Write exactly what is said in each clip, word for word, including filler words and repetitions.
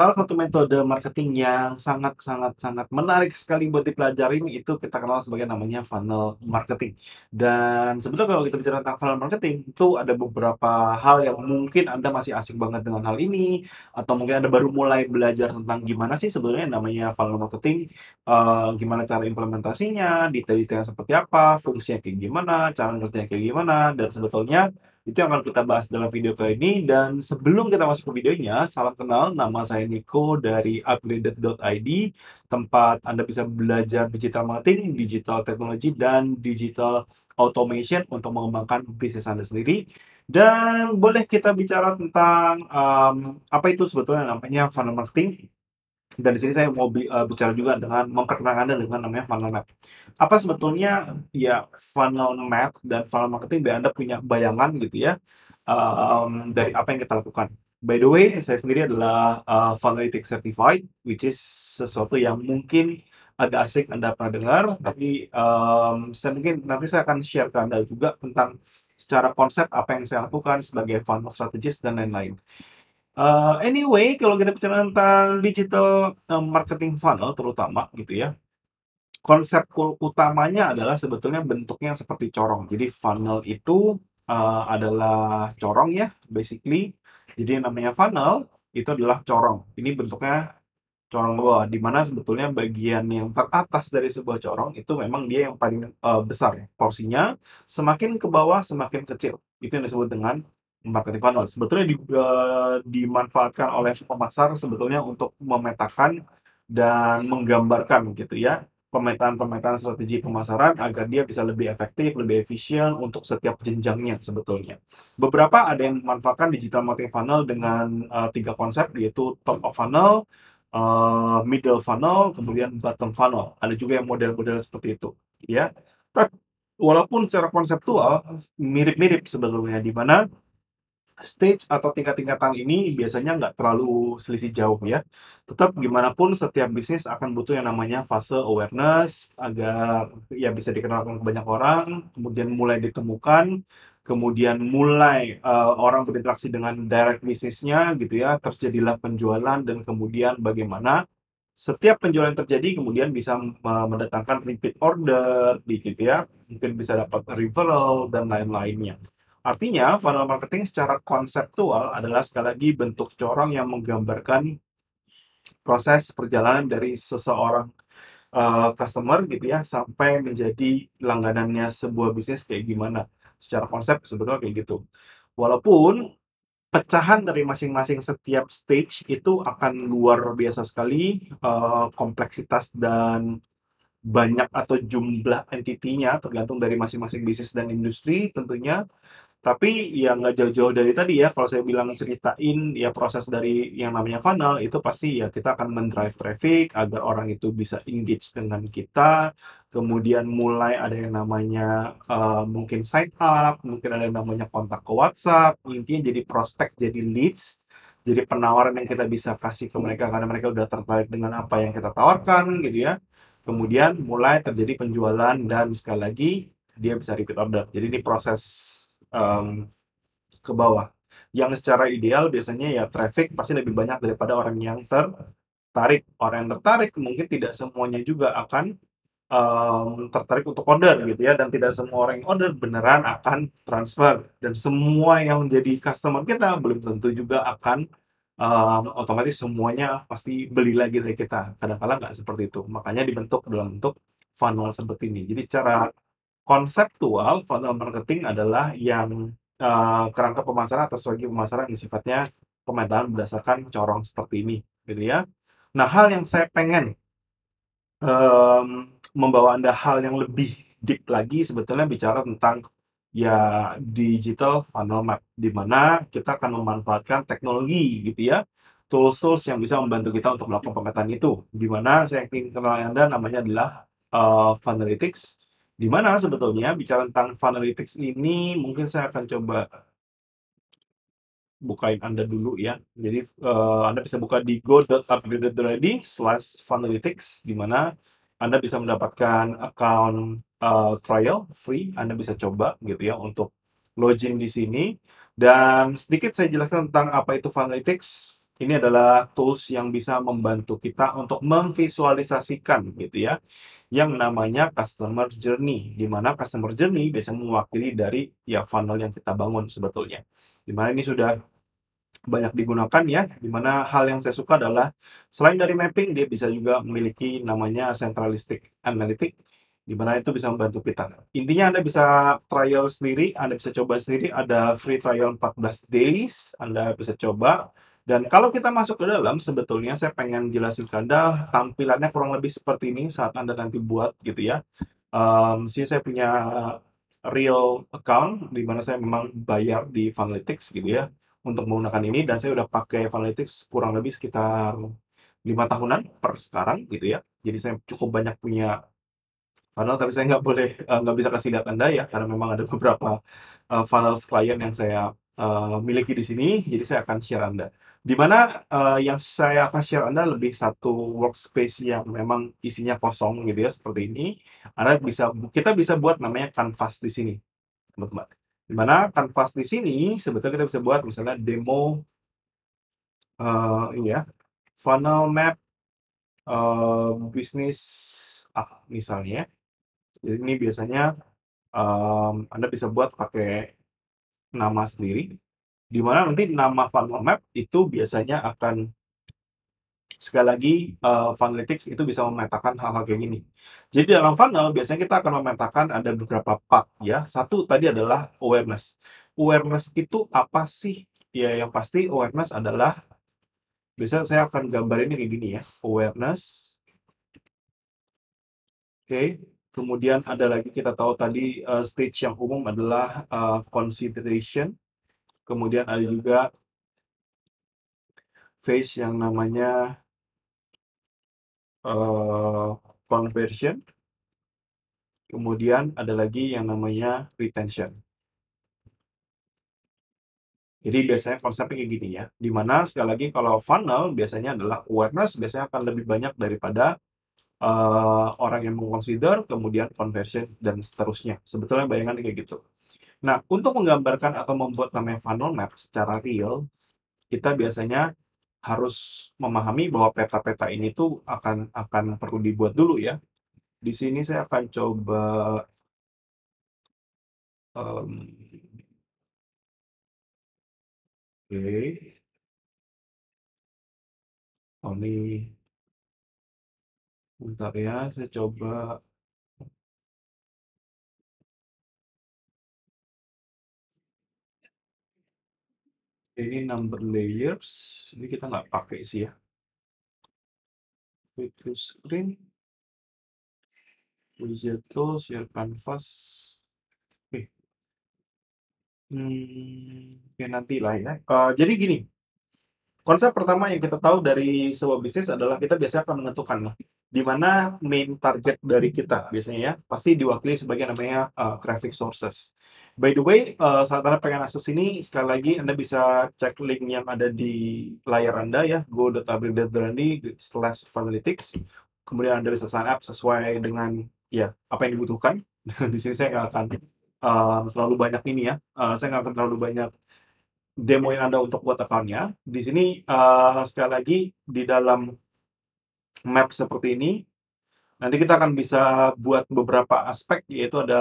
Salah satu metode marketing yang sangat-sangat-sangat menarik sekali buat dipelajarin itu kita kenal sebagai namanya funnel marketing. Dan sebenarnya kalau kita bicara tentang funnel marketing, itu ada beberapa hal yang mungkin Anda masih asik banget dengan hal ini, atau mungkin Anda baru mulai belajar tentang gimana sih sebenarnya namanya funnel marketing, uh, gimana cara implementasinya, detail-detailnya seperti apa, fungsinya kayak gimana, cara ngertinya kayak gimana, dan sebetulnya itu yang akan kita bahas dalam video kali ini. Dan sebelum kita masuk ke videonya, salam kenal, nama saya Nico dari Upgraded dot I D, tempat Anda bisa belajar digital marketing, digital technology, dan digital automation untuk mengembangkan bisnis Anda sendiri. Dan boleh kita bicara tentang um, apa itu sebetulnya namanya funnel marketing. Dan di sini saya mau bicara juga dengan memperkenalkan Anda dengan namanya funnel map. Apa sebetulnya ya funnel map dan funnel marketing biar Anda punya bayangan gitu ya um, dari apa yang kita lakukan. By the way, saya sendiri adalah uh, Funnelytics certified, which is sesuatu yang mungkin agak asik Anda pernah dengar. Tapi um, saya mungkin nanti saya akan share ke Anda juga tentang secara konsep apa yang saya lakukan sebagai funnel strategist dan lain-lain. Uh, anyway, kalau kita bicara tentang digital uh, marketing funnel terutama gitu ya, konsep utamanya adalah sebetulnya bentuknya seperti corong. Jadi funnel itu uh, adalah corong ya, basically. Jadi namanya funnel itu adalah corong. Ini bentuknya corong ke bawah, dimana sebetulnya bagian yang teratas dari sebuah corong itu memang dia yang paling uh, besar porsinya. Semakin ke bawah semakin kecil. Itu yang disebut dengan marketing funnel. Sebetulnya di, uh, dimanfaatkan oleh pemasar sebetulnya untuk memetakan dan menggambarkan gitu ya pemetaan-pemetaan strategi pemasaran agar dia bisa lebih efektif, lebih efisien untuk setiap jenjangnya sebetulnya. Beberapa ada yang memanfaatkan digital marketing funnel dengan uh, tiga konsep, yaitu top of funnel, uh, middle funnel, kemudian bottom funnel. Ada juga yang model-model seperti itu ya. Walaupun secara konseptual mirip-mirip sebetulnya, di mana stage atau tingkat-tingkatan ini biasanya nggak terlalu selisih jauh ya. Tetap gimana pun setiap bisnis akan butuh yang namanya fase awareness agar ya bisa dikenalkan ke banyak orang, kemudian mulai ditemukan, kemudian mulai uh, orang berinteraksi dengan direct bisnisnya gitu ya, terjadilah penjualan, dan kemudian bagaimana setiap penjualan terjadi kemudian bisa uh, mendatangkan repeat order gitu ya, mungkin bisa dapat referral dan lain-lainnya. Artinya, funnel marketing secara konseptual adalah sekali lagi bentuk corong yang menggambarkan proses perjalanan dari seseorang uh, customer gitu ya, sampai menjadi langganannya sebuah bisnis kayak gimana. Secara konsep sebetulnya kayak gitu. Walaupun pecahan dari masing-masing setiap stage itu akan luar biasa sekali, uh, kompleksitas dan banyak atau jumlah entitinya tergantung dari masing-masing bisnis dan industri tentunya. Tapi ya nggak jauh-jauh dari tadi ya, kalau saya bilang ceritain ya proses dari yang namanya funnel itu, pasti ya kita akan mendrive traffic agar orang itu bisa engage dengan kita, kemudian mulai ada yang namanya uh, mungkin sign up, mungkin ada yang namanya kontak ke WhatsApp, intinya jadi prospek, jadi leads, jadi penawaran yang kita bisa kasih ke mereka karena mereka udah tertarik dengan apa yang kita tawarkan gitu ya. Kemudian mulai terjadi penjualan dan sekali lagi dia bisa repeat order. Jadi ini proses um, ke bawah. Yang secara ideal biasanya ya traffic pasti lebih banyak daripada orang yang tertarik. Orang yang tertarik mungkin tidak semuanya juga akan um, tertarik untuk order gitu ya. Dan tidak semua orang yang order beneran akan transfer. Dan semua yang menjadi customer kita belum tentu juga akan Um, otomatis semuanya pasti beli lagi dari kita. Kadang-kadang nggak seperti itu. Makanya dibentuk dalam bentuk funnel seperti ini. Jadi secara konseptual, funnel marketing adalah yang uh, kerangka pemasaran atau strategi pemasaran yang sifatnya pemetaan berdasarkan corong seperti ini, gitu ya. Nah, hal yang saya pengen um, membawa Anda hal yang lebih deep lagi sebetulnya bicara tentang ya digital funnel map, di mana kita akan memanfaatkan teknologi gitu ya, tools-tools yang bisa membantu kita untuk melakukan pemetaan itu. Di mana saya ingin kenalkan Anda namanya adalah uh, Funnelytics, di mana sebetulnya bicara tentang Funnelytics ini mungkin saya akan coba bukain Anda dulu ya. Jadi uh, Anda bisa buka di go dot upgraded dot I D slash Funnelytics, di mana Anda bisa mendapatkan account uh, trial free. Anda bisa coba gitu ya untuk login di sini. Dan sedikit saya jelaskan tentang apa itu Funnelytics. Ini adalah tools yang bisa membantu kita untuk memvisualisasikan gitu ya, yang namanya customer journey, di mana customer journey biasanya mewakili dari ya funnel yang kita bangun sebetulnya. Di mana ini sudah banyak digunakan ya, di mana hal yang saya suka adalah selain dari mapping dia bisa juga memiliki namanya centralistic analytic, di mana itu bisa membantu kita. Intinya Anda bisa trial sendiri, Anda bisa coba sendiri, ada free trial empat belas days, Anda bisa coba. Dan kalau kita masuk ke dalam, sebetulnya saya pengen jelasin ke Anda tampilannya kurang lebih seperti ini saat Anda nanti buat gitu ya. Um, sini saya punya real account di mana saya memang bayar di Funnelytics gitu ya untuk menggunakan ini, dan saya udah pakai Funnelytics kurang lebih sekitar lima tahunan per sekarang gitu ya. Jadi saya cukup banyak punya funnel, tapi saya nggak boleh nggak uh, bisa kasih lihat Anda ya, karena memang ada beberapa uh, funnels klien yang saya uh, miliki di sini. Jadi saya akan share Anda. Dimana uh, yang saya akan share Anda lebih satu workspace yang memang isinya kosong gitu ya, seperti ini. Anda bisa, kita bisa buat namanya kanvas di sini, teman-teman. Dimana kanvas di sini sebetulnya kita bisa buat misalnya demo uh, ini ya, funnel map uh, bisnis ah, misalnya. Jadi ini biasanya um, Anda bisa buat pakai nama sendiri, dimana nanti nama funnel map itu biasanya akan, sekali lagi, uh, Funnelytics itu bisa memetakan hal-hal kayak gini. Jadi dalam funnel biasanya kita akan memetakan ada beberapa part ya. Satu tadi adalah awareness. Awareness itu apa sih? Ya yang pasti awareness adalah, biasanya saya akan gambarinnya kayak gini ya, awareness. Oke, okay. Kemudian ada lagi, kita tahu tadi uh, stage yang umum adalah uh, consideration. Kemudian ada juga phase yang namanya uh, conversion. Kemudian ada lagi yang namanya retention. Jadi biasanya konsepnya kayak gini ya. Dimana sekali lagi kalau funnel biasanya adalah awareness, biasanya akan lebih banyak daripada uh, orang yang mengconsider, kemudian conversion, dan seterusnya. Sebetulnya bayangan kayak gitu. Nah, untuk menggambarkan atau membuat namanya funnel map secara real, kita biasanya harus memahami bahwa peta-peta ini tuh akan akan perlu dibuat dulu ya. Di sini saya akan coba um, oke. Okay. Oh, ini bentar ya, saya coba. Ini number layers, ini kita nggak pakai sih ya. Quick to screen, widget tool, share canvas. Oke, okay. hmm, ya nantilah ya. Uh, jadi gini, konsep pertama yang kita tahu dari sebuah bisnis adalah kita biasanya akan menentukan nih, di mana main target dari kita biasanya ya, pasti diwakili sebagai namanya uh, traffic sources. By the way, uh, saat Anda pengen akses ini, sekali lagi Anda bisa cek link yang ada di layar Anda ya, go dot upgraded dot i d slash funnelytics. Kemudian Anda bisa sign up sesuai dengan ya apa yang dibutuhkan. Di sini saya nggak akan uh, terlalu banyak ini ya, uh, saya nggak akan terlalu banyak demoin Anda untuk buat account-nya. Di sini uh, sekali lagi di dalam map seperti ini, nanti kita akan bisa buat beberapa aspek, yaitu ada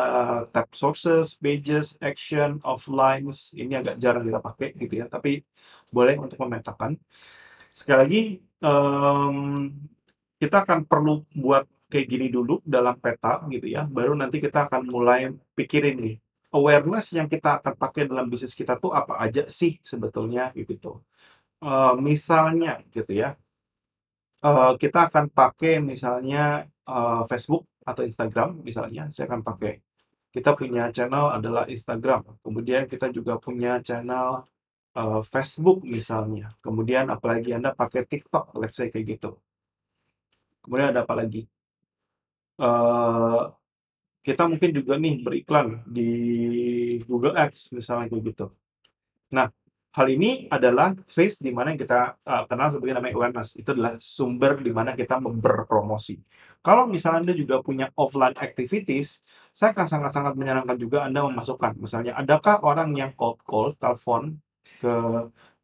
tab sources, pages, action, offlines. Ini agak jarang kita pakai gitu ya, tapi boleh untuk memetakan. Sekali lagi, um, kita akan perlu buat kayak gini dulu dalam peta gitu ya, baru nanti kita akan mulai pikirin nih, awareness yang kita akan pakai dalam bisnis kita tuh apa aja sih sebetulnya gitu. Uh, misalnya gitu ya, Uh, kita akan pakai misalnya uh, Facebook atau Instagram misalnya. Saya akan pakai, kita punya channel adalah Instagram, kemudian kita juga punya channel uh, Facebook misalnya. Kemudian apalagi Anda pakai TikTok, let's say kayak gitu. Kemudian ada apa lagi? Uh, kita mungkin juga nih beriklan di Google Ads misalnya kayak gitu. Nah, hal ini adalah phase di mana kita uh, kenal sebagai namanya awareness. Itu adalah sumber di mana kita berpromosi. Kalau misalnya Anda juga punya offline activities, saya akan sangat-sangat menyarankan juga Anda memasukkan. Misalnya, adakah orang yang cold call, telepon ke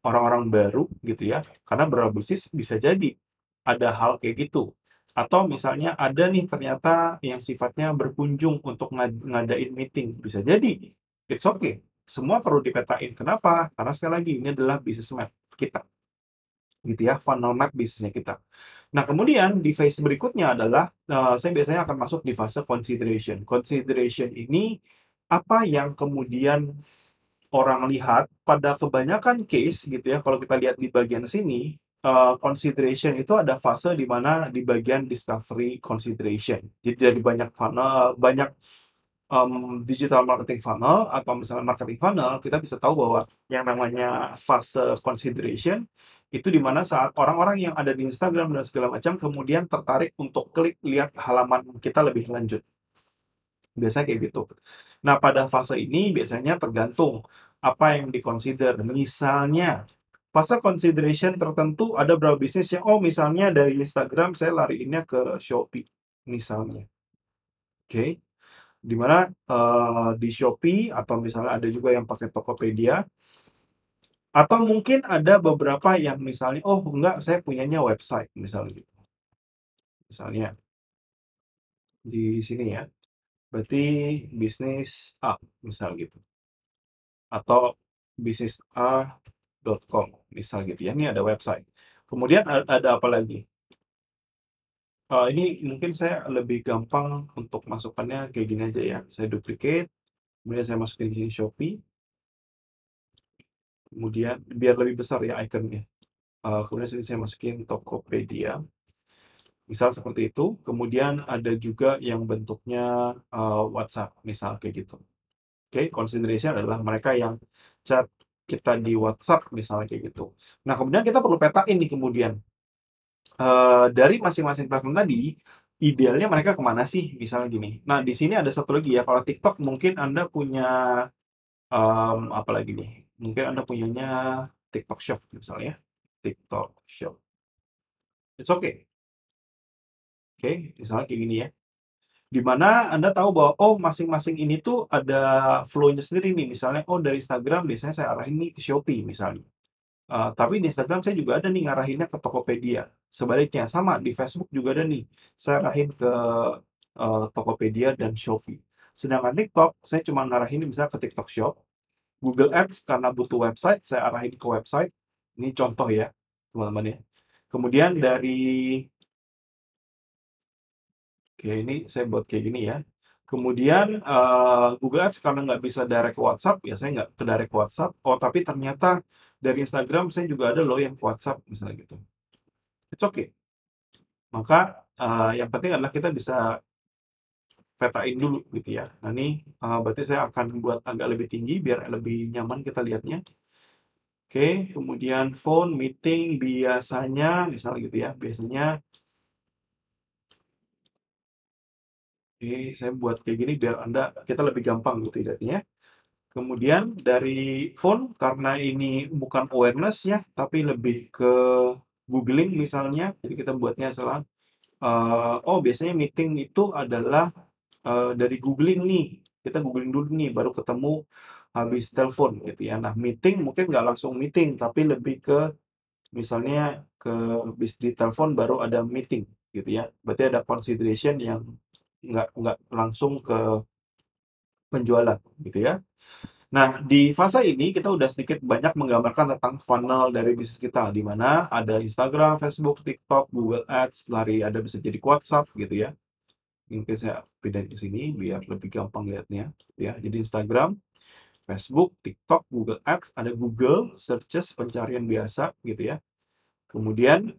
orang-orang baru gitu ya, karena berbisnis bisa jadi ada hal kayak gitu. Atau misalnya ada nih ternyata yang sifatnya berkunjung untuk ngad ngadain meeting, bisa jadi. It's okay, semua perlu dipetain. Kenapa? Karena sekali lagi ini adalah business map kita gitu ya, funnel map bisnisnya kita. Nah kemudian di phase berikutnya adalah uh, saya biasanya akan masuk di fase consideration. Consideration ini apa yang kemudian orang lihat pada kebanyakan case gitu ya, kalau kita lihat di bagian sini, uh, consideration itu ada fase di mana di bagian discovery consideration. Jadi dari banyak funnel, banyak Um, digital marketing funnel atau misalnya marketing funnel, kita bisa tahu bahwa yang namanya fase consideration itu dimana saat orang-orang yang ada di Instagram dan segala macam kemudian tertarik untuk klik lihat halaman kita lebih lanjut, biasanya kayak gitu. Nah pada fase ini biasanya tergantung apa yang dikonsider. Misalnya fase consideration tertentu ada beberapa bisnis yang oh misalnya dari Instagram saya lariinnya ke Shopee misalnya, oke okay. Dimana uh, di Shopee atau misalnya ada juga yang pakai Tokopedia, atau mungkin ada beberapa yang misalnya oh enggak saya punyanya website misalnya gitu. Misalnya di sini ya, berarti bisnis A misal gitu, atau bisnis a dot com misal gitu ya, ini ada website. Kemudian ada apa lagi? Uh, ini mungkin saya lebih gampang untuk masukkannya kayak gini aja ya. Saya duplicate, kemudian saya masukin di sini Shopee. Kemudian biar lebih besar ya ikonnya. Uh, kemudian sini saya masukin Tokopedia. Misal seperti itu. Kemudian ada juga yang bentuknya uh, WhatsApp, misal kayak gitu. Oke, okay, consideration adalah mereka yang chat kita di WhatsApp, misalnya kayak gitu. Nah, kemudian kita perlu petain nih kemudian. Uh, dari masing-masing platform tadi idealnya mereka kemana sih misalnya gini. Nah di sini ada satu lagi ya, kalau TikTok mungkin anda punya um, apa lagi nih, mungkin anda punyanya TikTok Shop misalnya, TikTok Shop, it's okay, oke okay, misalnya kayak gini ya, dimana anda tahu bahwa oh masing-masing ini tuh ada flow-nya sendiri nih. Misalnya oh dari Instagram biasanya saya arahin nih ke Shopee misalnya. Uh, tapi di Instagram saya juga ada nih ngarahinnya ke Tokopedia. Sebaliknya sama, di Facebook juga ada nih, saya arahin ke uh, Tokopedia dan Shopee. Sedangkan TikTok, saya cuma ngarahin misalnya ke TikTok Shop. Google Ads karena butuh website, saya arahin ke website. Ini contoh ya, teman-teman ya. Kemudian dari oke, ini saya buat kayak gini ya. Kemudian uh, Google Ads karena nggak bisa direct ke WhatsApp, ya saya nggak ke direct ke WhatsApp. Oh, tapi ternyata dari Instagram saya juga ada loh yang ke WhatsApp, misalnya gitu. It's okay. Maka uh, yang penting adalah kita bisa petain dulu gitu ya. Nah ini uh, berarti saya akan buat agak lebih tinggi biar lebih nyaman kita lihatnya. Oke, okay. Kemudian phone, meeting, biasanya, misalnya gitu ya, biasanya oke, saya buat kayak gini biar anda kita lebih gampang gitu tidaknya. Kemudian dari phone karena ini bukan awareness ya, tapi lebih ke googling misalnya. Jadi kita buatnya salah. Uh, oh biasanya meeting itu adalah uh, dari googling nih. Kita googling dulu nih, baru ketemu habis telepon gitu ya. Nah meeting mungkin nggak langsung meeting, tapi lebih ke misalnya ke habis di telepon baru ada meeting gitu ya. Berarti ada consideration yang nggak nggak langsung ke penjualan gitu ya. Nah di fase ini kita udah sedikit banyak menggambarkan tentang funnel dari bisnis kita, di mana ada Instagram, Facebook, TikTok, Google Ads, lari ada bisa jadi WhatsApp gitu ya. Mungkin saya pindahin ke sini biar lebih gampang lihatnya ya. Jadi Instagram, Facebook, TikTok, Google Ads, ada Google searches pencarian biasa gitu ya. Kemudian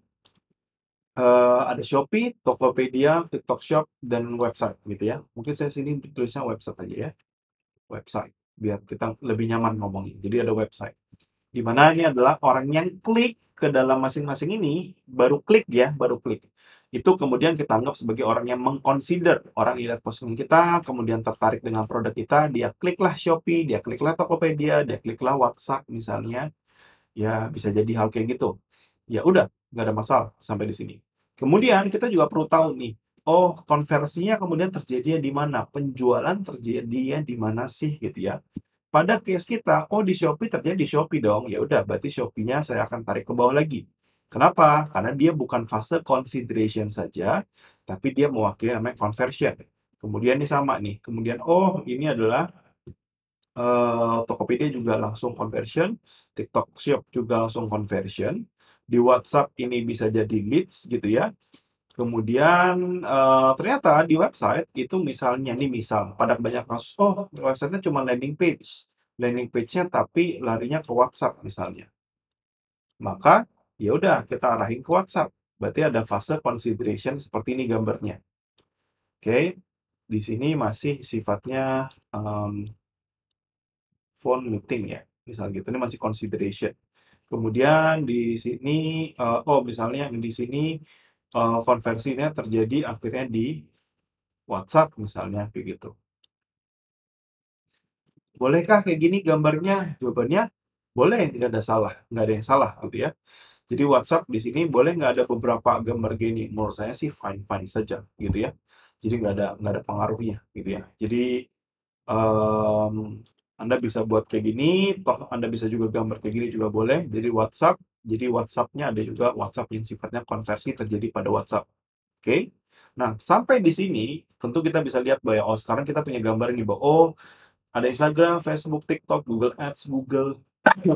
Uh, ada Shopee, Tokopedia, TikTok Shop, dan website gitu ya. Mungkin saya sini tulisnya website aja ya. Website, biar kita lebih nyaman ngomongin. Jadi ada website. Dimana ini adalah orang yang klik ke dalam masing-masing ini, baru klik ya, baru klik. Itu kemudian kita anggap sebagai orang yang mengconsider. Orang lihat postingan kita, kemudian tertarik dengan produk kita, dia kliklah Shopee, dia kliklah Tokopedia, dia kliklah WhatsApp misalnya. Ya bisa jadi hal kayak gitu. Ya udah, nggak ada masalah sampai di sini. Kemudian kita juga perlu tahu nih, oh konversinya kemudian terjadinya di mana, penjualan terjadinya di mana sih gitu ya. Pada case kita, oh di Shopee ternyata di Shopee dong, ya udah berarti Shopee-nya saya akan tarik ke bawah lagi. Kenapa? Karena dia bukan fase consideration saja, tapi dia mewakili namanya conversion. Kemudian ini sama nih, kemudian oh ini adalah uh, Tokopedia juga langsung conversion, TikTok Shop juga langsung conversion, di WhatsApp ini bisa jadi leads gitu ya. Kemudian uh, ternyata di website itu misalnya, nih misal pada kebanyakan kasus, oh websitenya cuma landing page. Landing page-nya tapi larinya ke WhatsApp misalnya. Maka ya udah kita arahin ke WhatsApp. Berarti ada fase consideration seperti ini gambarnya. Oke, okay. Di sini masih sifatnya um, phone meeting ya. Misal gitu, ini masih consideration. Kemudian di sini, uh, oh misalnya di sini, Uh, konversinya terjadi akhirnya di WhatsApp misalnya kayak gitu. Bolehkah kayak gini gambarnya? Jawabannya boleh, nggak ada salah, nggak ada yang salah gitu ya. Jadi WhatsApp di sini boleh nggak ada beberapa gambar gini? Menurut saya sih fine fine saja gitu ya. Jadi nggak ada nggak ada pengaruhnya gitu ya. Jadi um, Anda bisa buat kayak gini, toh Anda bisa juga gambar kayak gini juga boleh. Jadi WhatsApp. Jadi WhatsApp-nya ada juga WhatsApp yang sifatnya konversi terjadi pada WhatsApp. Oke. Okay? Nah, sampai di sini tentu kita bisa lihat bahwa oh sekarang kita punya gambar ini bahwa oh ada Instagram, Facebook, TikTok, Google Ads, Google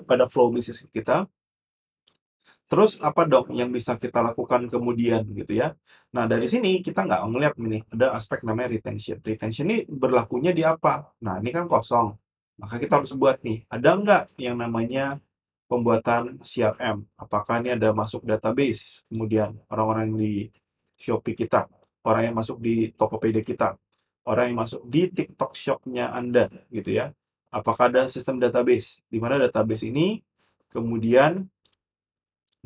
pada flow bisnis kita. Terus apa dong yang bisa kita lakukan kemudian gitu ya. Nah, dari sini kita nggak ngeliat nih ada aspek namanya retention. Retention ini berlakunya di apa? Nah, ini kan kosong. Maka kita harus buat nih, ada nggak yang namanya pembuatan C R M, apakah ini ada masuk database, kemudian orang-orang di Shopee kita, orang yang masuk di Tokopedia kita, orang yang masuk di TikTok Shop-nya Anda, gitu ya. Apakah ada sistem database, di mana database ini kemudian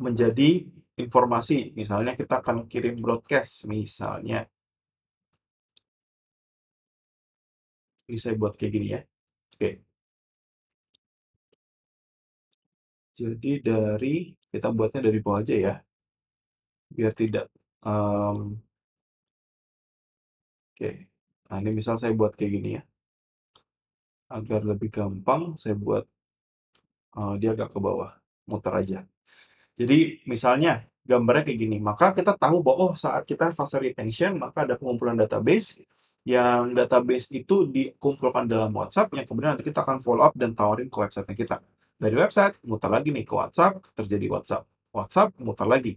menjadi informasi, misalnya kita akan kirim broadcast, misalnya. Ini saya buat kayak gini ya. Oke. Jadi dari, kita buatnya dari bawah aja ya, biar tidak, um, oke, okay. Nah ini misal saya buat kayak gini ya, agar lebih gampang saya buat, uh, dia agak ke bawah, muter aja. Jadi misalnya gambarnya kayak gini, maka kita tahu bahwa oh, saat kita fase retention, maka ada pengumpulan database, yang database itu dikumpulkan dalam WhatsApp, yang kemudian nanti kita akan follow up dan tawarin ke websitenya kita. Dari website, mutar lagi nih ke WhatsApp, terjadi WhatsApp. WhatsApp, mutar lagi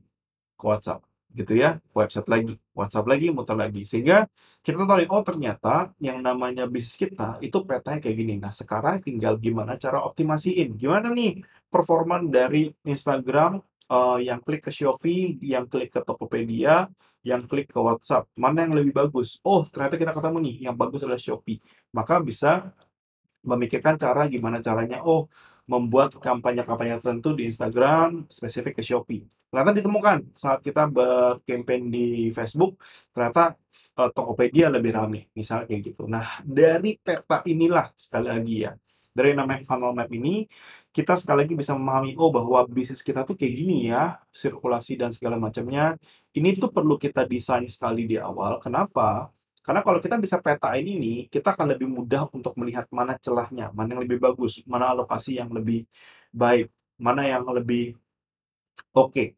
ke WhatsApp. Gitu ya, ke website lagi. WhatsApp lagi, mutar lagi. Sehingga kita tahu, oh ternyata yang namanya bisnis kita, itu petanya kayak gini. Nah, sekarang tinggal gimana cara optimasiin. Gimana nih performa dari Instagram uh, yang klik ke Shopee, yang klik ke Tokopedia, yang klik ke WhatsApp. Mana yang lebih bagus? Oh, ternyata kita ketemu nih, yang bagus adalah Shopee. Maka bisa memikirkan cara gimana caranya, oh, membuat kampanye-kampanye tertentu di Instagram spesifik ke Shopee. Ternyata ditemukan saat kita berkampanye di Facebook, ternyata eh, Tokopedia lebih ramai, misalnya kayak gitu. Nah, dari peta inilah sekali lagi ya, dari namanya funnel map ini, kita sekali lagi bisa memahami, oh bahwa bisnis kita tuh kayak gini ya, sirkulasi dan segala macamnya. Ini tuh perlu kita desain sekali di awal. Kenapa? Karena kalau kita bisa petain ini, kita akan lebih mudah untuk melihat mana celahnya, mana yang lebih bagus, mana alokasi yang lebih baik, mana yang lebih oke. Okay.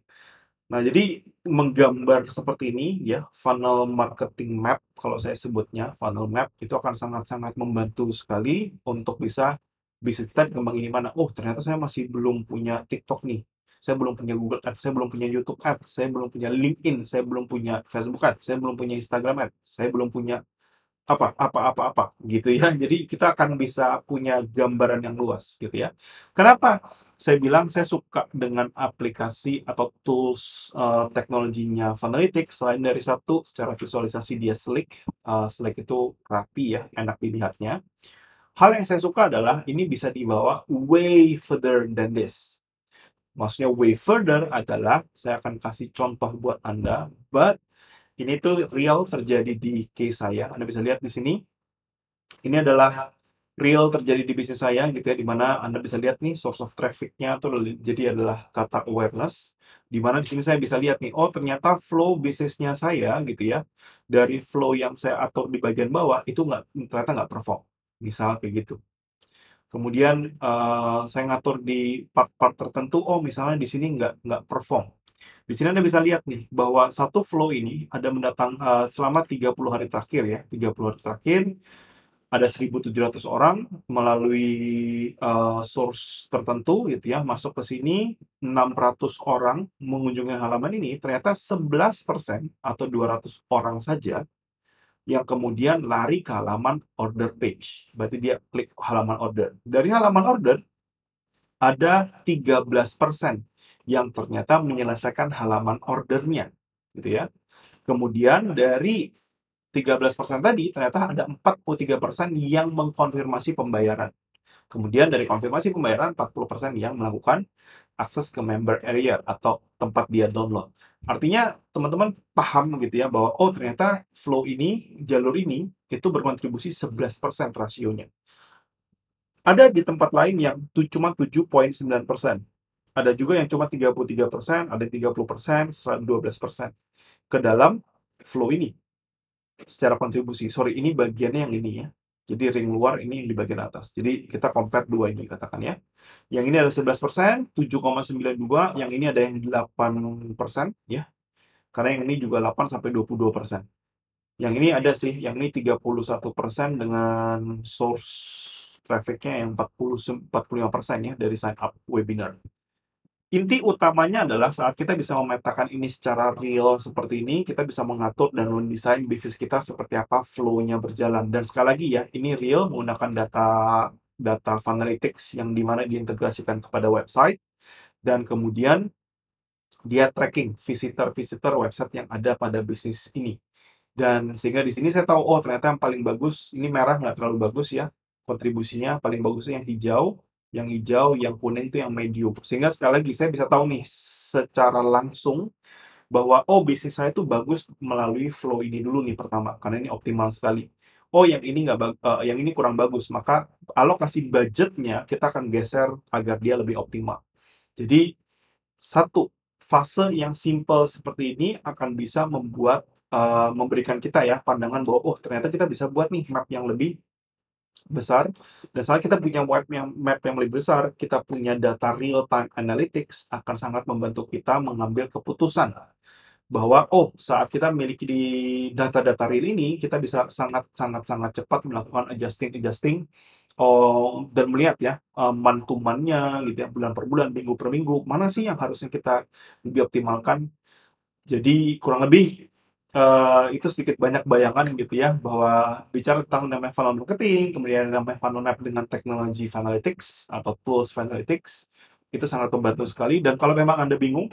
Nah, jadi menggambar seperti ini, ya, funnel marketing map, kalau saya sebutnya, funnel map, itu akan sangat-sangat membantu sekali untuk bisa, bisa kita kembang ini mana. Oh, ternyata saya masih belum punya TikTok nih. Saya belum punya Google Ads, saya belum punya YouTube Ads, saya belum punya LinkedIn, saya belum punya Facebook Ads, saya belum punya Instagram Ads, saya belum punya apa, apa, apa, apa, gitu ya. Jadi kita akan bisa punya gambaran yang luas, gitu ya. Kenapa? Saya bilang saya suka dengan aplikasi atau tools uh, teknologinya Funnelytics, selain dari satu, secara visualisasi dia slick, uh, slick itu rapi ya, enak dilihatnya. Hal yang saya suka adalah ini bisa dibawa way further than this. Maksudnya way further adalah saya akan kasih contoh buat Anda, but ini tuh real terjadi di case saya. Anda bisa lihat di sini, ini adalah real terjadi di bisnis saya gitu ya, dimana Anda bisa lihat nih source of traffic-nya tuh jadi adalah kata awareness, dimana di sini saya bisa lihat nih, oh ternyata flow bisnisnya saya gitu ya, dari flow yang saya atur di bagian bawah itu nggak ternyata nggak perform, misal kayak gitu. Kemudian uh, saya ngatur di part-part tertentu, oh misalnya di sini nggak nggak perform. Di sini Anda bisa lihat nih, bahwa satu flow ini ada mendatang uh, selama tiga puluh hari terakhir ya, tiga puluh hari terakhir, ada seribu tujuh ratus orang melalui uh, source tertentu gitu ya, masuk ke sini enam ratus orang mengunjungi halaman ini, ternyata sebelas persen atau dua ratus orang saja yang kemudian lari ke halaman order page. Berarti dia klik halaman order. Dari halaman order ada tiga belas persen yang ternyata menyelesaikan halaman ordernya gitu ya. Kemudian dari tiga belas persen tadi, ternyata ada empat puluh tiga persen yang mengkonfirmasi pembayaran. Kemudian dari konfirmasi pembayaran, empat puluh persen yang melakukan akses ke member area atau tempat dia download. Artinya teman-teman paham gitu ya, bahwa oh ternyata flow ini, jalur ini, itu berkontribusi sebelas persen rasionya. Ada di tempat lain yang cuma tujuh koma sembilan persen. Ada juga yang cuma tiga puluh tiga persen, ada tiga puluh persen, seratus dua belas persen. Ke dalam flow ini. Secara kontribusi, sorry ini bagiannya yang ini ya, jadi ring luar ini yang di bagian atas, jadi kita compare dua ini katakan ya, yang ini ada sebelas persen, tujuh koma sembilan dua, yang ini ada yang delapan persen ya, karena yang ini juga delapan sampai dua puluh dua persen, yang ini ada sih, yang ini tiga puluh satu persen dengan source trafficnya yang empat puluh sampai empat puluh lima persen ya dari sign up webinar. Inti utamanya adalah saat kita bisa memetakan ini secara real seperti ini, kita bisa mengatur dan mendesain bisnis kita seperti apa flow-nya berjalan. Dan sekali lagi ya, ini real menggunakan data data Funnelytics yang dimana diintegrasikan kepada website. Dan kemudian dia tracking visitor-visitor website yang ada pada bisnis ini. Dan sehingga di sini saya tahu, oh ternyata yang paling bagus, ini merah nggak terlalu bagus ya, kontribusinya paling bagusnya yang hijau. Yang hijau, yang kuning itu yang medium. Sehingga sekali lagi saya bisa tahu nih secara langsung bahwa oh bisnis saya itu bagus melalui flow ini dulu nih pertama, karena ini optimal sekali. Oh yang ini nggak, uh, yang ini kurang bagus, maka alokasi budgetnya kita akan geser agar dia lebih optimal. Jadi satu fase yang simple seperti ini akan bisa membuat uh, memberikan kita ya pandangan bahwa oh ternyata kita bisa buat nih map yang lebih besar, dan saat kita punya web yang map yang lebih besar, kita punya data real time analytics akan sangat membantu kita mengambil keputusan bahwa oh saat kita memiliki di data-data real ini, kita bisa sangat sangat sangat cepat melakukan adjusting adjusting oh, dan melihat ya mantumannya gitu ya, bulan per bulan, minggu per minggu, mana sih yang harusnya kita lebih optimalkan. Jadi kurang lebih Uh, itu sedikit banyak bayangan gitu ya, bahwa bicara tentang namanya funnel marketing, kemudian namanya funnel map dengan teknologi Funnelytics atau tools Funnelytics, itu sangat membantu sekali. Dan kalau memang Anda bingung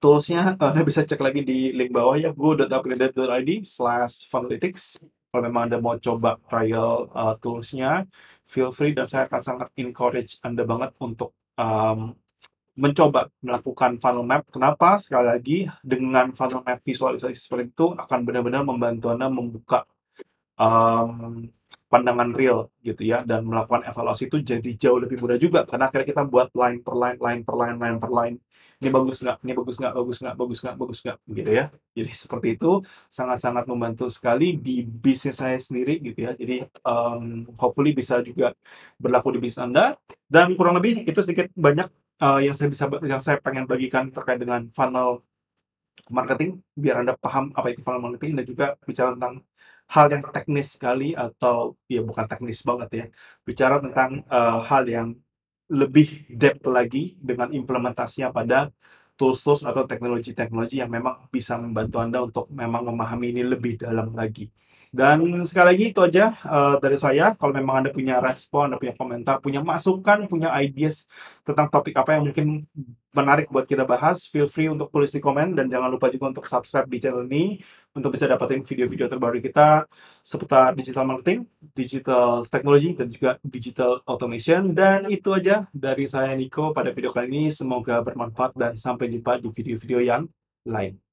toolsnya, Anda bisa cek lagi di link bawah ya, go dot upgraded dot i d slash funnelytics. Kalau memang Anda mau coba trial uh, toolsnya, feel free, dan saya akan sangat encourage Anda banget untuk um, mencoba melakukan funnel map. Kenapa? Sekali lagi, dengan funnel map visualisasi seperti itu akan benar-benar membantu Anda membuka um, pandangan real gitu ya, dan melakukan evaluasi itu jadi jauh lebih mudah juga, karena akhirnya kita buat line per line, line per line, line per line, ini bagus nggak, ini bagus nggak, bagus nggak, bagus nggak, bagus nggak, gitu ya. Jadi seperti itu sangat-sangat membantu sekali di bisnis saya sendiri gitu ya. Jadi um, hopefully bisa juga berlaku di bisnis Anda. Dan kurang lebih itu sedikit banyak Uh, yang saya bisa yang saya pengen bagikan terkait dengan funnel marketing, biar Anda paham apa itu funnel marketing, dan juga bicara tentang hal yang teknis sekali, atau ya bukan teknis banget ya, bicara tentang uh, hal yang lebih depth lagi dengan implementasinya pada tools-tools atau teknologi-teknologi yang memang bisa membantu Anda untuk memang memahami ini lebih dalam lagi. Dan sekali lagi itu aja uh, dari saya. Kalau memang Anda punya respon, Anda punya komentar, punya masukan, punya ideas tentang topik apa yang mungkin menarik buat kita bahas, feel free untuk tulis di komen, dan jangan lupa juga untuk subscribe di channel ini untuk bisa dapetin video-video terbaru kita seputar digital marketing, digital technology, dan juga digital automation. Dan itu aja dari saya Nico pada video kali ini, semoga bermanfaat, dan sampai jumpa di video-video yang lain.